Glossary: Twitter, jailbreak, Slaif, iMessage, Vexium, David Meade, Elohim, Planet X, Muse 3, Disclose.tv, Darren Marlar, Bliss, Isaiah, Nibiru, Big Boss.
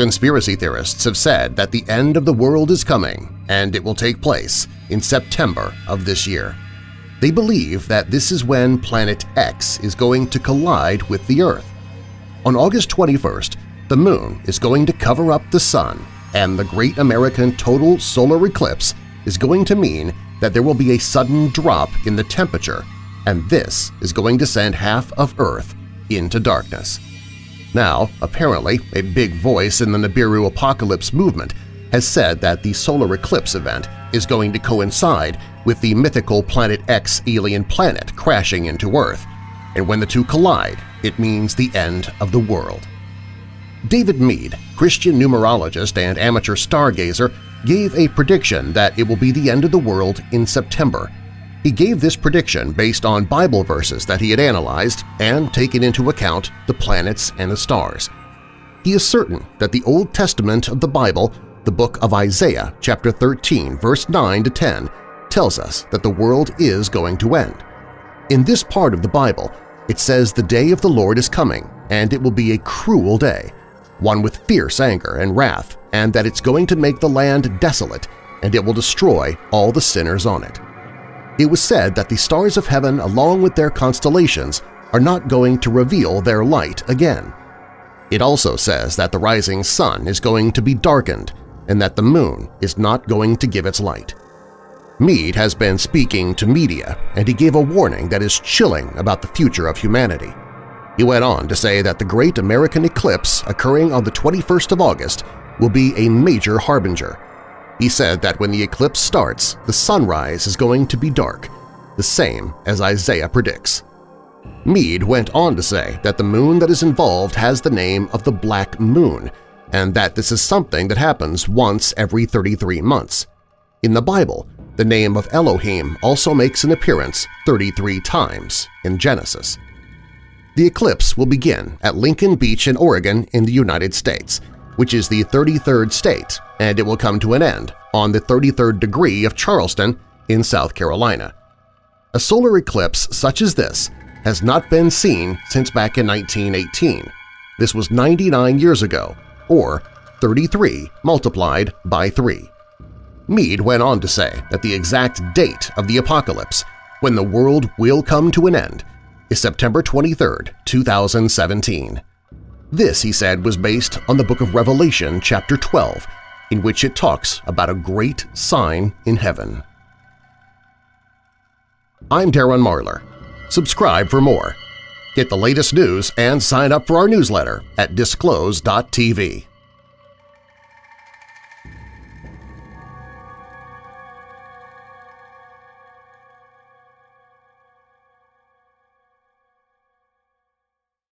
Conspiracy theorists have said that the end of the world is coming, and it will take place in September of this year. They believe that this is when Planet X is going to collide with the Earth. On August 21st, the Moon is going to cover up the Sun, and the Great American Total Solar Eclipse is going to mean that there will be a sudden drop in the temperature, and this is going to send half of Earth into darkness. Now, apparently, a big voice in the Nibiru apocalypse movement has said that the solar eclipse event is going to coincide with the mythical Planet X alien planet crashing into Earth, and when the two collide, it means the end of the world. David Meade, Christian numerologist and amateur stargazer, gave a prediction that it will be the end of the world in September. He gave this prediction based on Bible verses that he had analyzed and taken into account the planets and the stars. He is certain that the Old Testament of the Bible, the book of Isaiah, chapter 13, verse 9 to 10, tells us that the world is going to end. In this part of the Bible, it says the day of the Lord is coming, and it will be a cruel day, one with fierce anger and wrath, and that it's going to make the land desolate, and it will destroy all the sinners on it. It was said that the stars of heaven, along with their constellations, are not going to reveal their light again. It also says that the rising sun is going to be darkened and that the moon is not going to give its light. Meade has been speaking to media, and he gave a warning that is chilling about the future of humanity. He went on to say that the Great American Eclipse occurring on the 21st of August will be a major harbinger. He said that when the eclipse starts, the sunrise is going to be dark, the same as Isaiah predicts. Meade went on to say that the moon that is involved has the name of the Black Moon, and that this is something that happens once every 33 months. In the Bible, the name of Elohim also makes an appearance 33 times in Genesis. The eclipse will begin at Lincoln Beach in Oregon in the United States, which is the 33rd state, and it will come to an end on the 33rd degree of Charleston in South Carolina. A solar eclipse such as this has not been seen since back in 1918. This was 99 years ago, or 33 multiplied by 3. Meade went on to say that the exact date of the apocalypse, when the world will come to an end, is September 23, 2017. This, he said, was based on the book of Revelation chapter 12, in which it talks about a great sign in heaven. I'm Darren Marlar. Subscribe for more. Get the latest news and sign up for our newsletter at Disclose.tv.